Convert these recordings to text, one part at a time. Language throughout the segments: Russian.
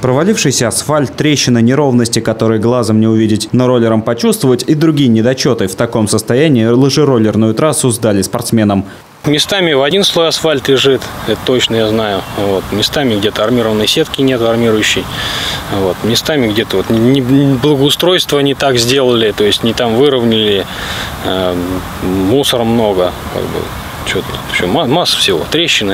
Провалившийся асфальт, трещины, неровности, которые глазом не увидеть, но роллером почувствовать, и другие недочеты. В таком состоянии лыжероллерную трассу сдали спортсменам. Местами в один слой асфальт лежит, это точно я знаю. Вот. Местами где-то армированной сетки нет, армирующей. Вот. Местами где-то вот благоустройство не так сделали, то есть не там выровняли, мусора много. Как бы. Масса всего. Трещины,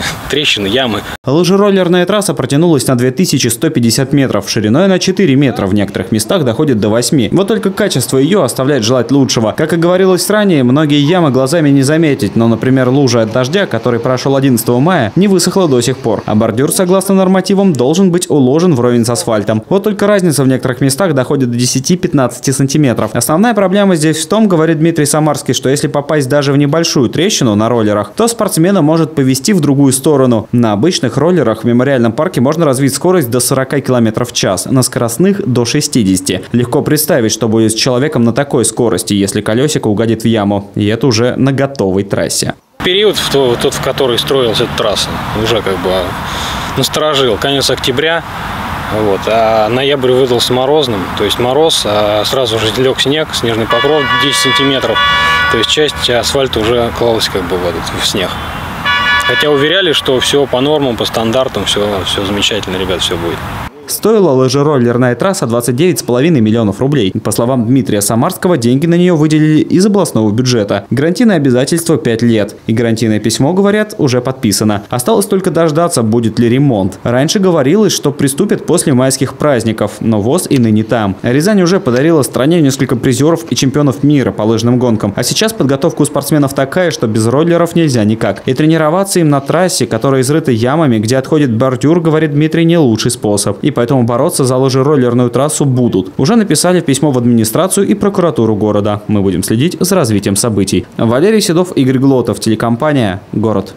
ямы. Лыжероллерная трасса протянулась на 2150 метров, шириной на 4 метра, в некоторых местах доходит до 8. Вот только качество ее оставляет желать лучшего. Как и говорилось ранее, многие ямы глазами не заметить, но, например, лужа от дождя, который прошел 11 мая, не высохла до сих пор. А бордюр, согласно нормативам, должен быть уложен вровень с асфальтом. Вот только разница в некоторых местах доходит до 10-15 сантиметров. Основная проблема здесь в том, говорит Дмитрий Самарский, что если попасть даже в небольшую трещину на роллерах, то спортсмена может повести в другую сторону. На обычных роллерах в Мемориальном парке можно развить скорость до 40 км в час, на скоростных – до 60. Легко представить, что будет с человеком на такой скорости, если колесико угодит в яму. И это уже на готовой трассе. Период, тот, в который строилась эта трасса, уже как бы насторожил. Конец октября, вот, а ноябрь выдался морозным, то есть мороз, а сразу же лег снег, снежный покров 10 сантиметров. То есть часть асфальта уже клалась как бы в снег. Хотя уверяли, что все по нормам, по стандартам, все замечательно, ребят, все будет. Стоила лыжероллерная трасса 29,5 миллионов рублей. По словам Дмитрия Самарского, деньги на нее выделили из областного бюджета. Гарантийное обязательство 5 лет. И гарантийное письмо, говорят, уже подписано. Осталось только дождаться, будет ли ремонт. Раньше говорилось, что приступят после майских праздников, но ВОЗ и ныне там. Рязань уже подарила стране несколько призеров и чемпионов мира по лыжным гонкам. А сейчас подготовка у спортсменов такая, что без роллеров нельзя никак. И тренироваться им на трассе, которая изрыта ямами, где отходит бордюр, говорит Дмитрий, не лучший способ. И поэтому бороться за лыжероллерную трассу будут. Уже написали письмо в администрацию и прокуратуру города. Мы будем следить за развитием событий. Валерий Седов, Игорь Глотов, телекомпания «Город».